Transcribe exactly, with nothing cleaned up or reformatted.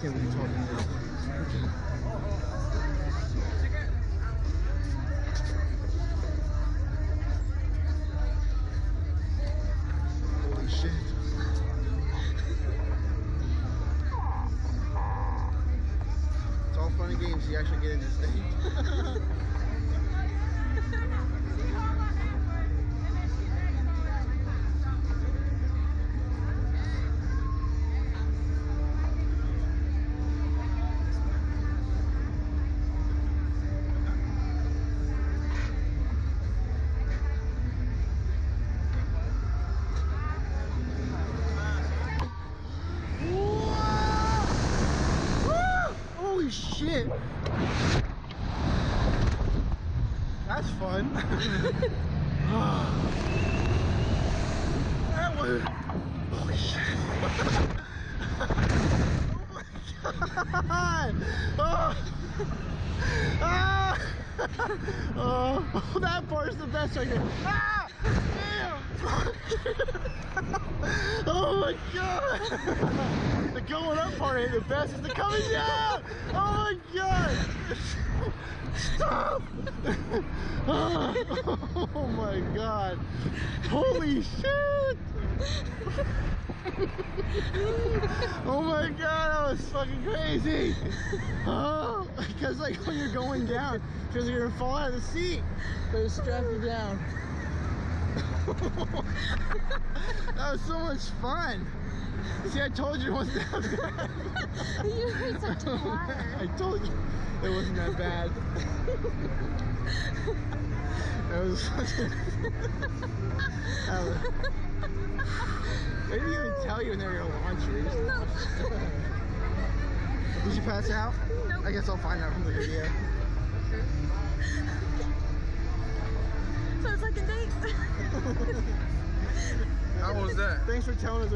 can't really talk anymore. Games you actually get in this thing. Shit. That's fun. That was... Holy shit. Oh my god. Oh. Ah. Oh. That part's the best right there. Ah. Damn. Oh my god. The going up part ain't the best, it's the coming down! Oh my god! Stop! Oh my god! Holy shit! Oh my god, that was fucking crazy! Oh, because like when you're going down, because you're gonna fall out of the seat, but it strapped you down. That was so much fun! See, I told you it wasn't that bad. You were such a liar. I told you it wasn't that bad. That was fucking... They didn't even tell you when they were going to launch you. No. Did you pass out? No. I guess I'll find out from the video. So it's like a date. How was that? Thanks for telling us.